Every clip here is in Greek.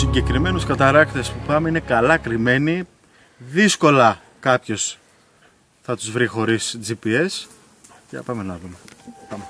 συγκεκριμένους καταράκτες που πάμε είναι καλά κρυμμένοι. Δύσκολα κάποιος θα τους βρει χωρίς GPS. Για πάμε να δούμε. Πάμε.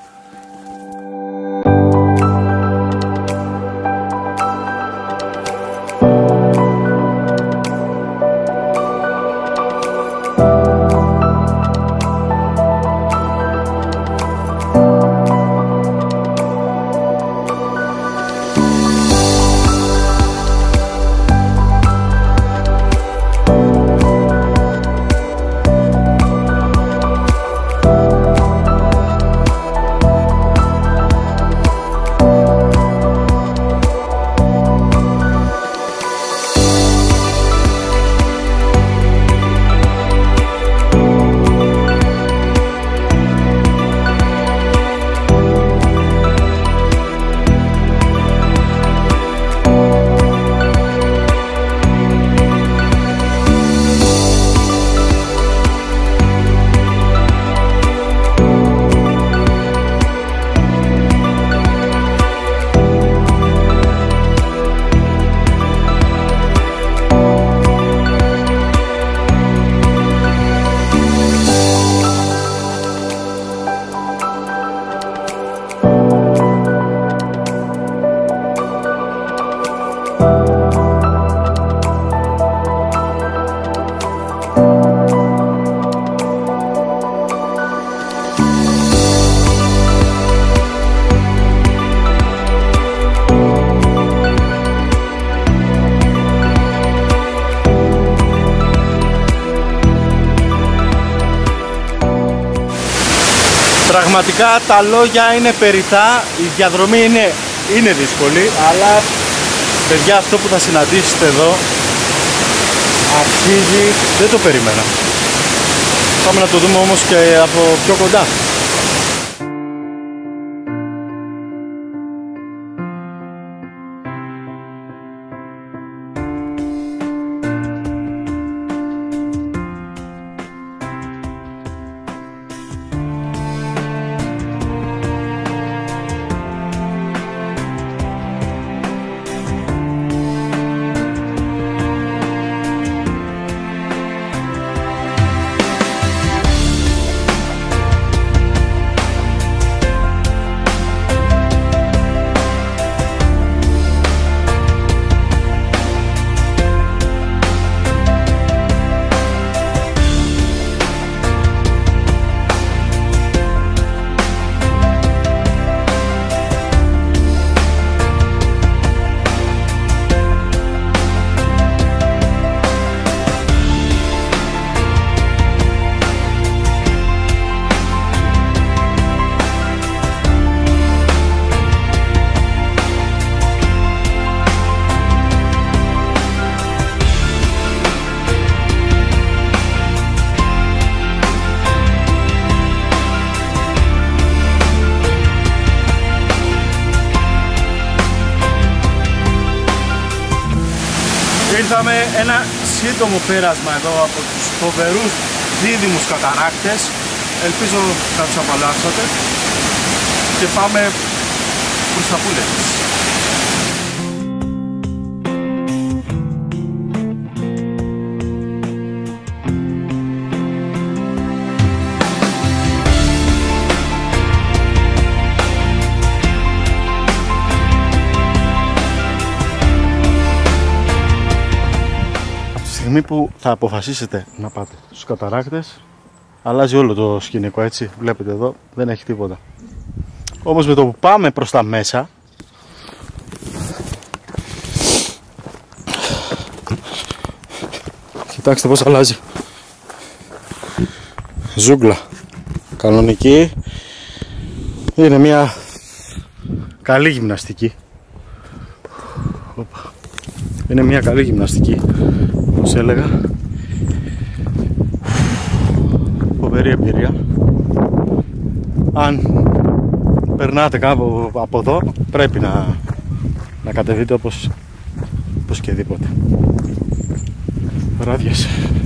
Πραγματικά τα λόγια είναι περιτά, η διαδρομή είναι δύσκολη, αλλά παιδιά αυτό που θα συναντήσετε εδώ αξίζει, δεν το περίμενα. Πάμε να το δούμε όμως και από πιο κοντά. Είδαμε ένα σύντομο πέρασμα εδώ από τους φοβερούς δίδυμους καταράκτες. Ελπίζω να τους απαλλάξατε και πάμε προς τα Πούλες. Που θα αποφασίσετε να πάτε στους καταράκτες, αλλάζει όλο το σκηνικό, έτσι βλέπετε εδώ δεν έχει τίποτα. Όμως με το που πάμε προς τα μέσα κοιτάξτε πως αλλάζει. Ζούγκλα κανονική, είναι μια καλή γυμναστική. Είναι μια καλή γυμναστική, όπως έλεγα. Φοβερή εμπειρία. Αν περνάτε κάπου από εδώ πρέπει να κατεβείτε οπωσδήποτε. Βράδια.